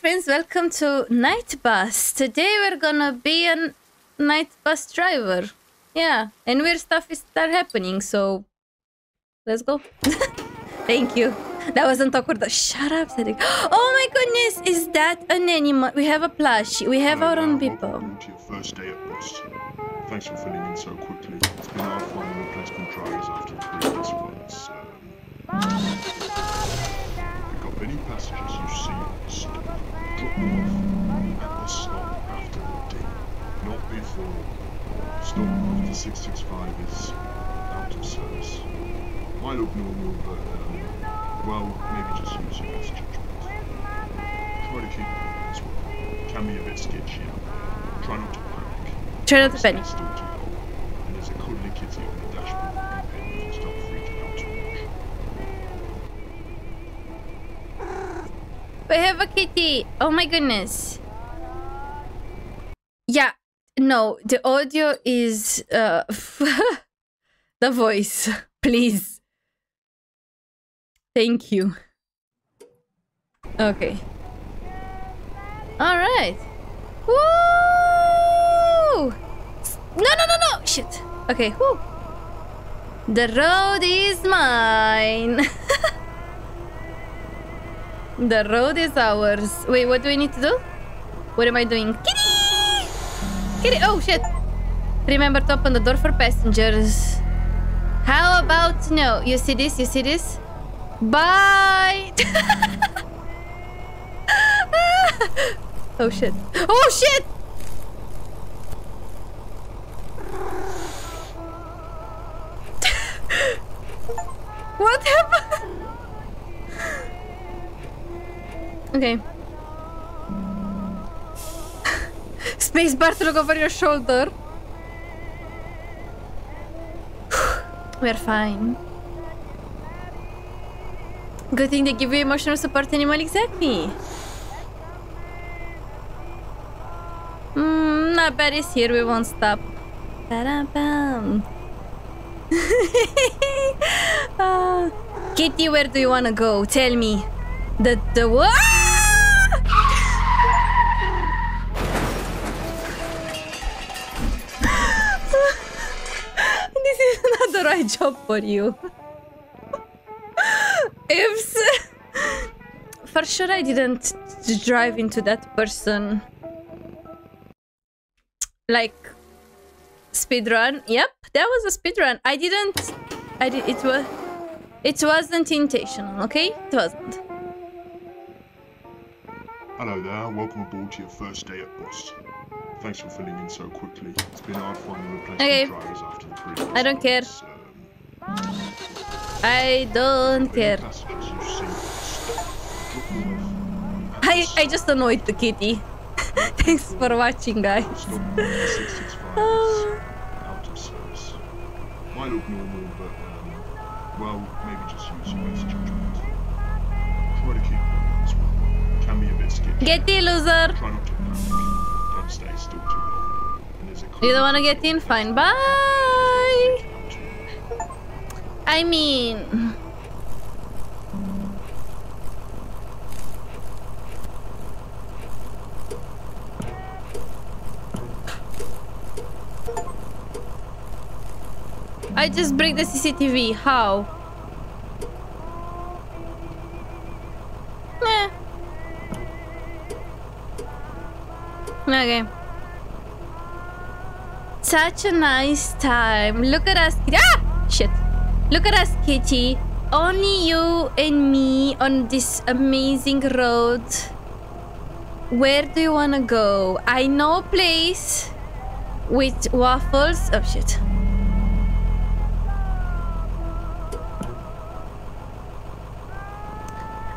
friends, welcome to Night Bus. Today we're gonna be a night bus driver. Yeah, and weird stuff is start happening, so let's go. Thank you. That wasn't awkward. Shut up, Cedric. Oh my goodness, is that an animal? We have a plushie. We have our own people. Welcome to your first day at bus. Thanks for filling in so quickly. It's been our final replacement tries after the previous ones. We've got many passengers you see. Drop them off at the stop after the day. Not before. Stop after 665 is out of service. Might look normal, but well, maybe just use your best judgment. Try to keep it as well. Can be a bit sketchy. Try not to panic. Try not to panic. Still too long, and there's a cuddly kitty on the dashboard. You can stop freaking out too much. We have a kitty. Oh my goodness. Yeah. No, the audio is the voice. Please. Thank you. Okay. All right. Woo! No! Shit. Okay. Woo. The road is mine. The road is ours. Wait, what do we need to do? What am I doing? Kitty! Kitty! Oh shit! Remember to open the door for passengers. How about no? You see this? You see this? Bye. Oh shit. Oh shit. What happened? Okay. Space bar to look over your shoulder. We're fine. Good thing they give you emotional support animal, exactly. Not bad is here, we won't stop. Ba-da-bam. Kitty, where do you want to go? Tell me. The what? This is not the right job for you. Oops. For sure I didn't drive into that person. Like speedrun. Yep, that was a speedrun. It wasn't intentional, okay? It wasn't. Hello there, welcome aboard to your first day at bus. Thanks for filling in so quickly. It's been hard finding replacement drivers after the previous. I don't care. I don't care. I just annoyed the kitty. Thanks for watching, guys. Out of service. Might look normal, but well, maybe just use your best judgment. Try to keep it as well. Can be a bit sketchy. Get in, loser. Try not to panic. Don't stay still too long. And there's a you don't want to get in? Fine. Bye. I mean, I just break the CCTV. How? Eh. Okay. Such a nice time. Look at us. Ah! Shit. Look at us, Kitty. Only you and me on this amazing road. Where do you wanna go? I know a place with waffles. Oh shit.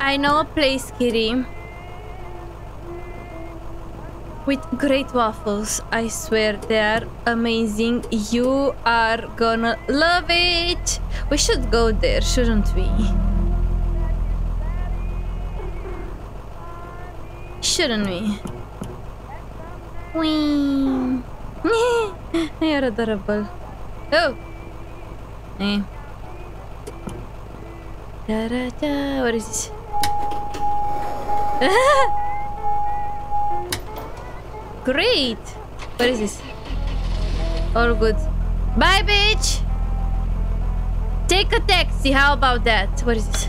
I know a place, Kitty, with great waffles. I swear they are amazing. You are gonna love it. We should go there, shouldn't we? Shouldn't we? Wee. You're adorable. Oh. Hey. Da da da. What is this? Great. What is this? All good. Bye, bitch. Take a taxi. How about that? What is this?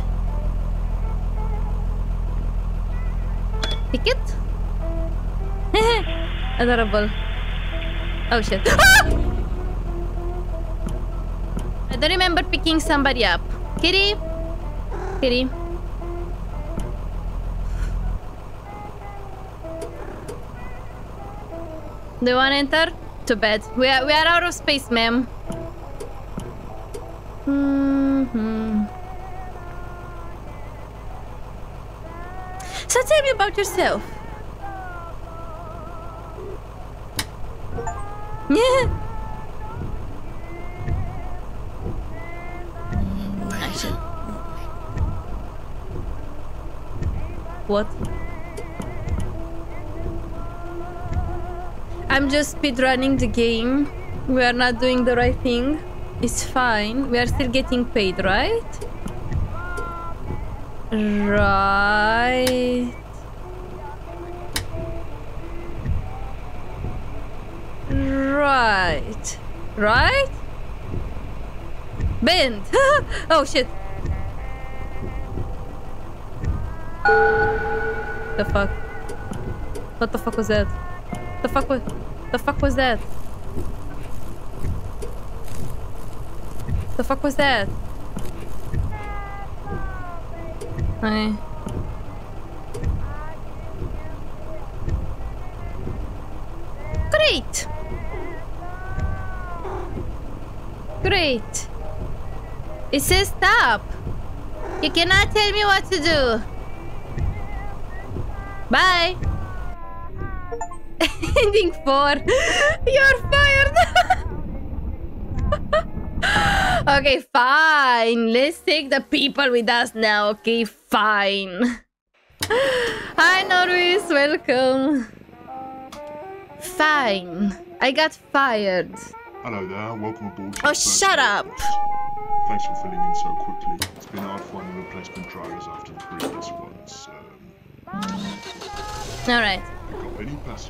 Ticket? Adorable. Oh, shit. Ah! I don't remember picking somebody up. Kitty? Kitty? Do you want to enter? Too bad. We are out of space, ma'am. Mm-hmm. So tell me about yourself. Yeah. Action. What? I'm just speedrunning the game. We are not doing the right thing. It's fine. We are still getting paid, right? Right. Right. Right? Bend! Oh shit. The fuck? What the fuck was that? The fuck was that? The fuck was that? Hi. Great! Great! It says stop! You cannot tell me what to do! Bye! Ending 4. You're fired! Okay, fine. Let's take the people with us now. Okay, fine. Hi, Norris. Welcome. Fine. I got fired. Hello there. Welcome aboard. Oh, shut up. Thanks for filling in so quickly. It's been hard finding replacement drivers after the previous ones. All right.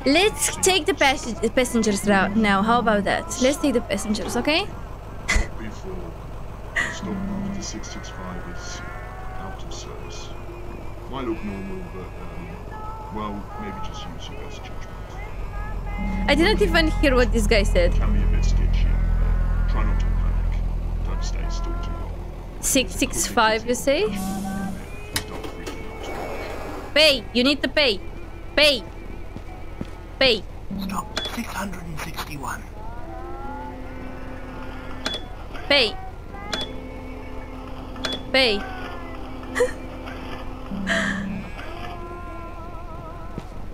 Let's take the passengers route now. How about that? Let's take the passengers, okay? Stop number the 665 is out of service. Might look normal, but well, maybe just use your best judgment. I didn't even hear what this guy said. Can be a bit sketchy. Try not to panic. Don't stay still too long. 665, you say? Pay. You need to pay. Pay. Pay. Stop 661. Pay. Pay.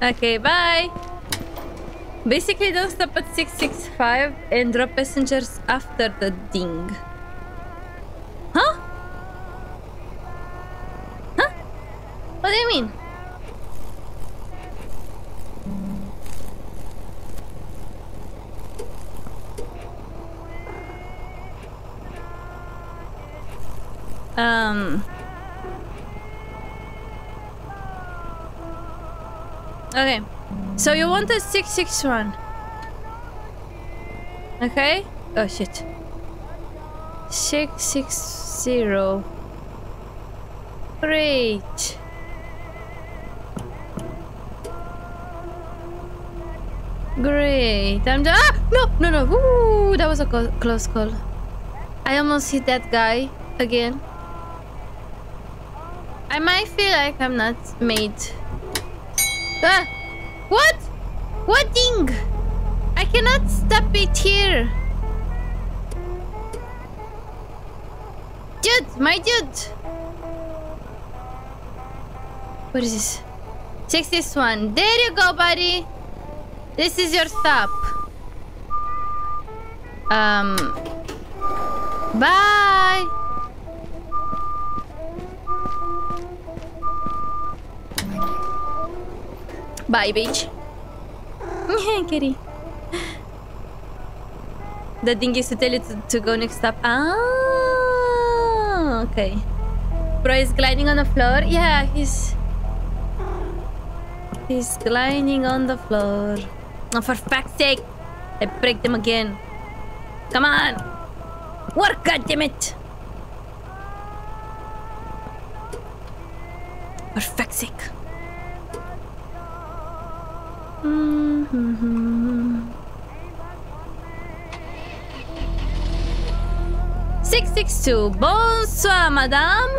Okay, bye. Basically, don't stop at 665 and drop passengers after the ding. Huh? Huh? What do you mean? Okay, so you wanted 661. Okay. Oh shit. 660. Great. Great. I'm just no. Ooh, that was a close call. I almost hit that guy again. I might feel like I'm not made. Ah! What? What thing? I cannot stop it here. Dude, my dude. What is this? 661. There you go, buddy. This is your stop. Bye. Bye, bitch. Kitty. The thing is to tell you to go next stop. Ah, okay. Bro is gliding on the floor. Yeah, he's gliding on the floor. Oh, for fuck's sake. I break them again. Come on. Work, goddammit. For fuck's sake. Mm-hmm. 662. Bonsoir, madame.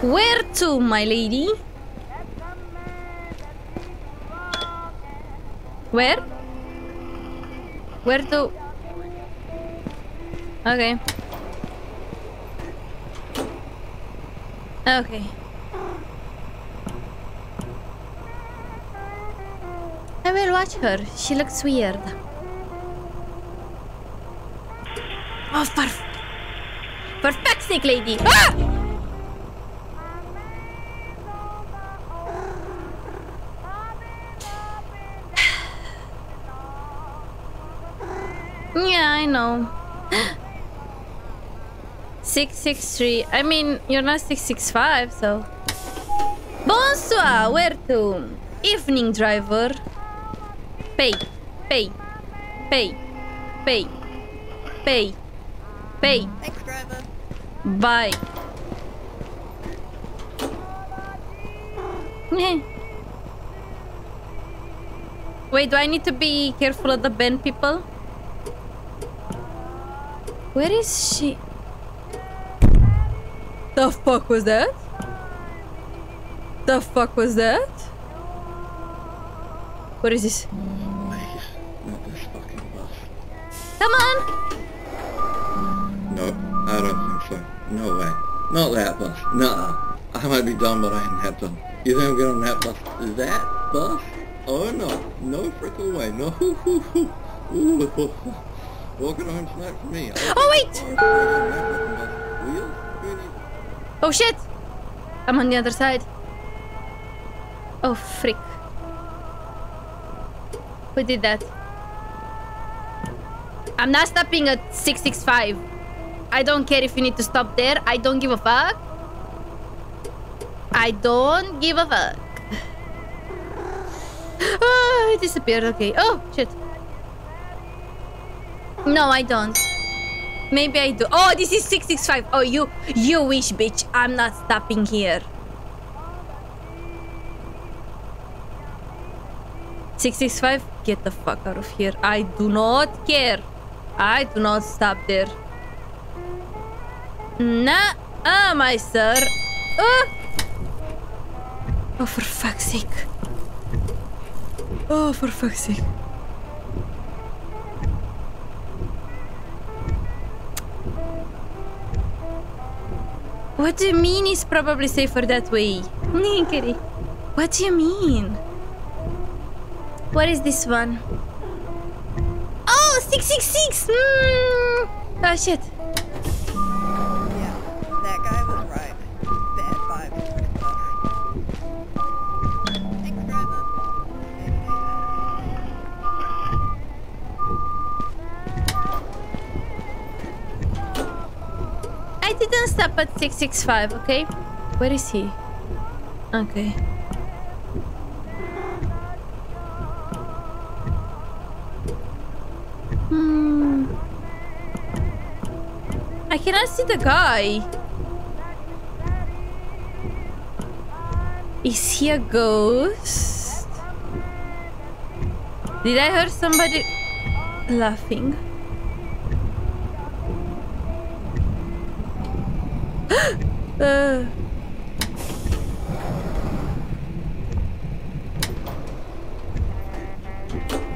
Where to, my lady? Where? Where to? Okay. Okay. I will watch her. She looks weird. Oh, for fuck's sake, lady! Ah! Yeah, I know. 663. I mean, you're not 665, so. Bonsoir, where to? Evening driver. Pay, pay, pay, pay, pay, pay. Thanks, driver. Bye. Wait, do I need to be careful of the band people? Where is she? The fuck was that? The fuck was that? What is this? Not this fucking bus. Come on! No, I don't think so. No way. Not that bus. Nuh-uh. I might be dumb, but I ain't that dumb. You think I'm getting on that bus? That bus? Oh no. No frickin' way. No. Ooh. Walking home tonight for me. Oh wait! Oh shit! I'm on the other side. Oh frick. Who did that? I'm not stopping at 665. I don't care if you need to stop there. I don't give a fuck. I don't give a fuck. Oh, it disappeared. Okay. Oh shit. No, I don't. Maybe I do. Oh, this is 665. Oh, you wish, bitch. I'm not stopping here. 665, get the fuck out of here. I do not care. I do not stop there. Nah, my sir. Oh, for fuck's sake. Oh, for fuck's sake. What do you mean it's probably safer that way? What do you mean? What is this one? Oh, 666! Oh, shit. Yeah, that guy was right. Bad vibes for the bus. Thanks, driver. I didn't stop at 665, okay? Where is he? Okay. I cannot see the guy. Is he a ghost? Did I hear somebody laughing?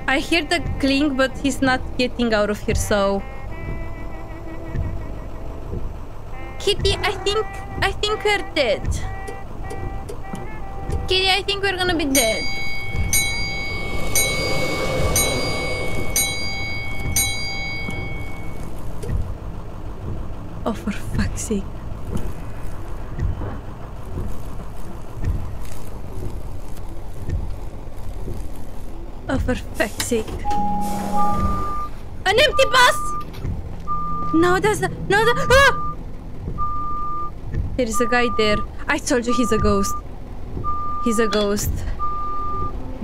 I hear the clink, but he's not getting out of here, so... Kitty, I think we're dead. Kitty, I think we're gonna be dead. Oh, for fuck's sake. Oh, for fuck's sake. An empty bus! No, that's not... No, that's... Ah! There is a guy there. I told you he's a ghost. He's a ghost.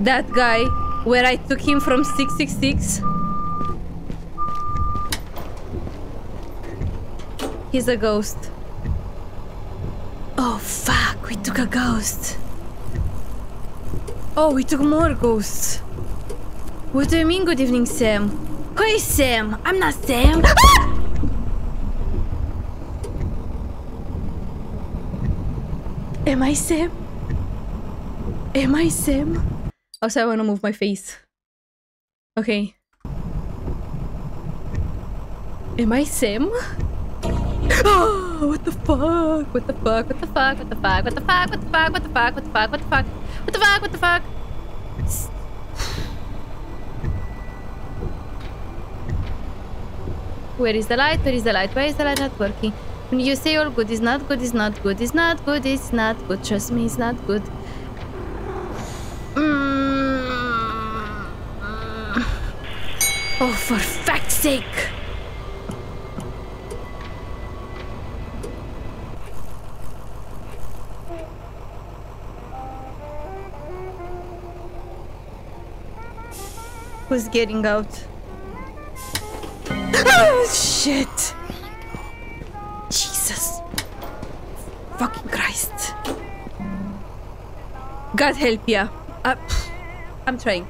That guy where I took him from 666. He's a ghost. Oh fuck, we took a ghost. Oh, we took more ghosts. What do you mean, good evening, Sam? Who is Sam? I'm not Sam. Ah! Am I Sam? Am I Sam? Also, I want to move my face. Okay. Am I Sam? Oh, what the fuck? What the fuck? What the fuck? What the fuck? What the fuck? What the fuck? What the fuck? What the fuck? What the fuck? What the fuck? What the fuck? Where is the light? Where is the light? Why is the light not working? When you say all good is not good, is not good, is not good, it's not good. Trust me, it's not good. Oh, for fact's sake! Who's getting out? Oh, shit! Jesus fucking Christ. God help ya. I'm trying.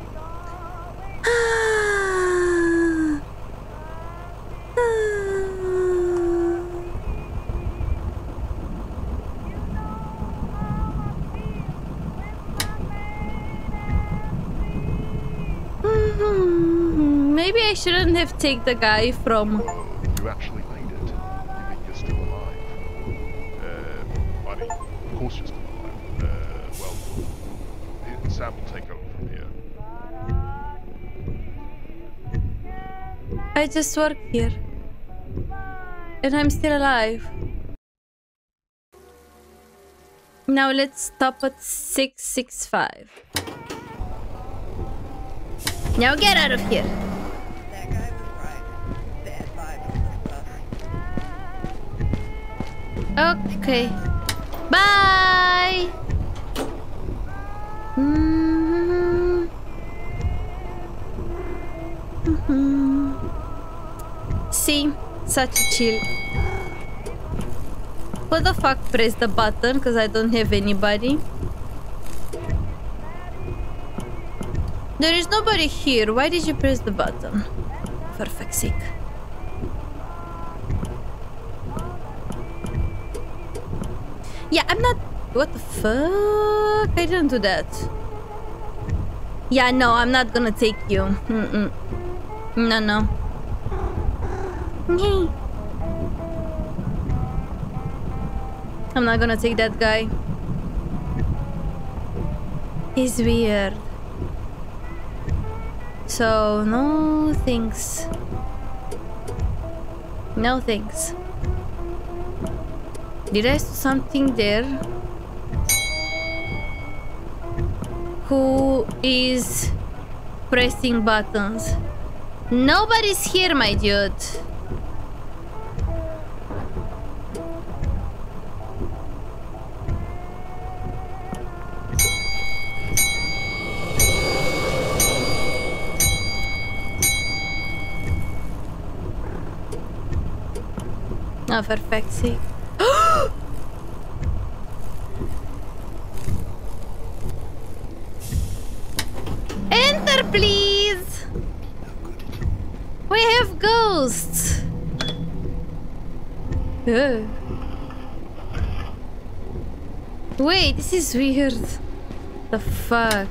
Maybe I shouldn't have taken the guy from... You actually made it. You think you're still alive. I mean, of course you're still alive. Well, Sam will take over from here. I just work here. And I'm still alive. Now let's stop at 665. Now get out of here. Okay. Bye. See, such a chill. What the fuck? Press the button because I don't have anybody. There is nobody here. Why did you press the button? For fuck's sake. Yeah, I'm not... What the fuck? I didn't do that. Yeah, no, I'm not gonna take you. Mm-mm. No, no. I'm not gonna take that guy. He's weird. So, no thanks. No thanks. Did I see something there? Who is pressing buttons? Nobody's here, my dude. Oh, for fuck's sake. Enter, please. We have ghosts. Ugh. Wait, this is weird. The fuck?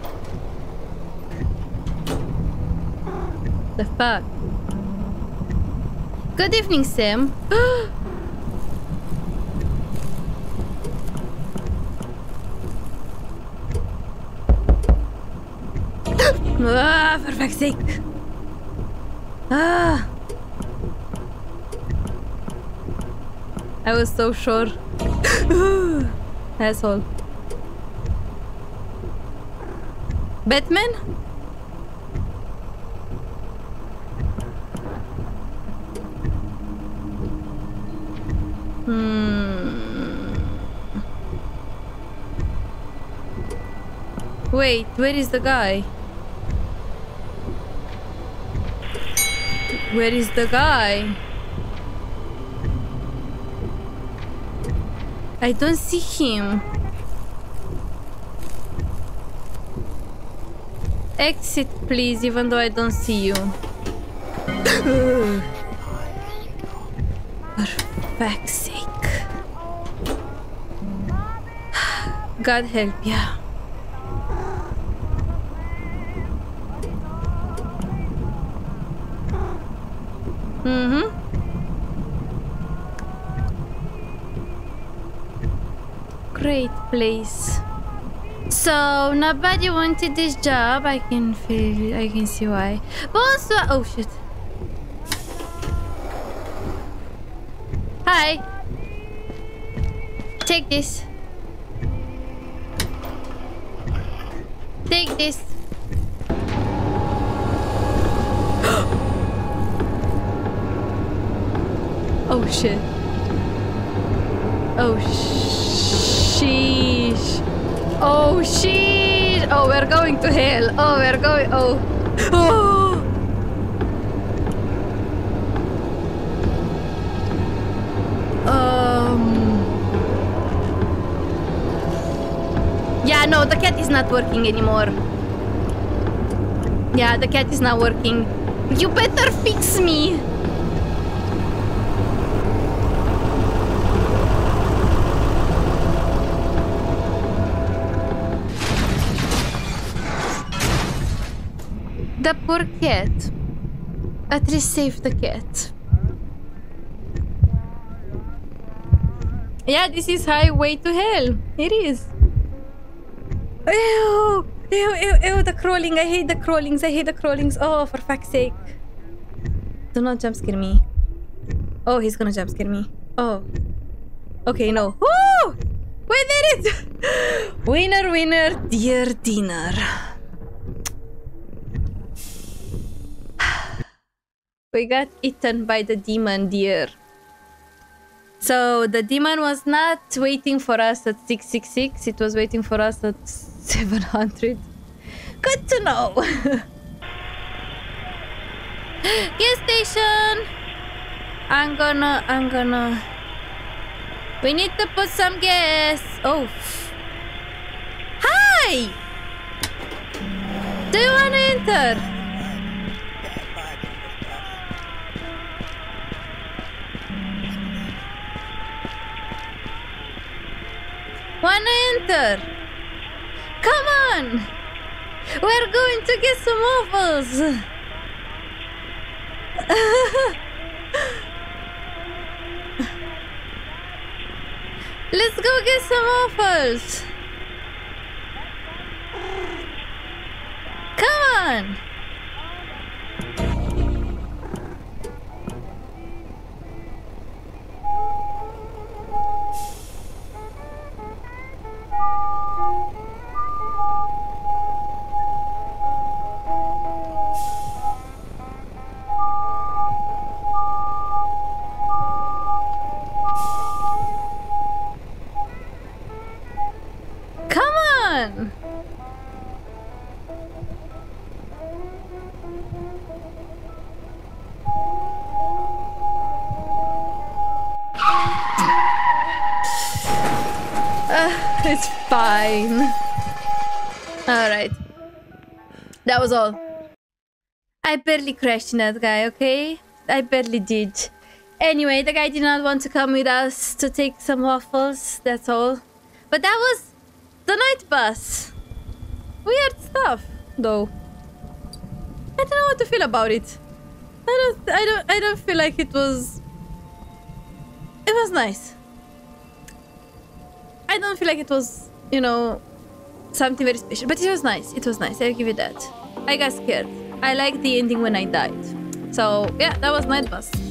The fuck? Good evening, Sam. Ah, for fuck's sake. Ah. I was so sure. Asshole. Batman? Wait, where is the guy? Where is the guy? I don't see him. Exit, please, even though I don't see you. For fuck's sake. God help ya. Mm-hmm. Great place. So nobody wanted this job. I can feel. I can see why. But also, oh shit. Hi. Take this. Take this. Oh shit. Oh sheesh. Oh sheesh. Oh, we're going to hell. Oh, we're going. Oh. Oh. Yeah, no, the cat is not working anymore. Yeah, the cat is not working. You better fix me. The poor cat. At least save the cat. Yeah, this is highway to hell. It is. Ew! Ew, ew, ew, the crawling. I hate the crawlings. I hate the crawlings. Oh, for fuck's sake. Do not jump scare me. Oh, he's gonna jump scare me. Oh. Okay, no. Woo! We did it! Winner, winner, dear dinner. We got eaten by the demon, dear. So the demon was not waiting for us at 666. It was waiting for us at 700. Good to know. Gas station. I'm gonna. We need to put some gas. Oh. Hi. Do you wanna enter? Wanna enter? Come on! We're going to get some waffles! Let's go get some waffles! Come on! It's fine. Alright. That was all. I barely crashed in that guy, okay? I barely did. Anyway, the guy did not want to come with us to take some waffles. That's all. But that was the night bus. Weird stuff, though. I don't know what to feel about it. I don't feel like it was... It was nice. I don't feel like it was, you know, something very special, but it was nice. It was nice. I'll give you that. I got scared. I liked the ending when I died. So yeah, that was Night Bus.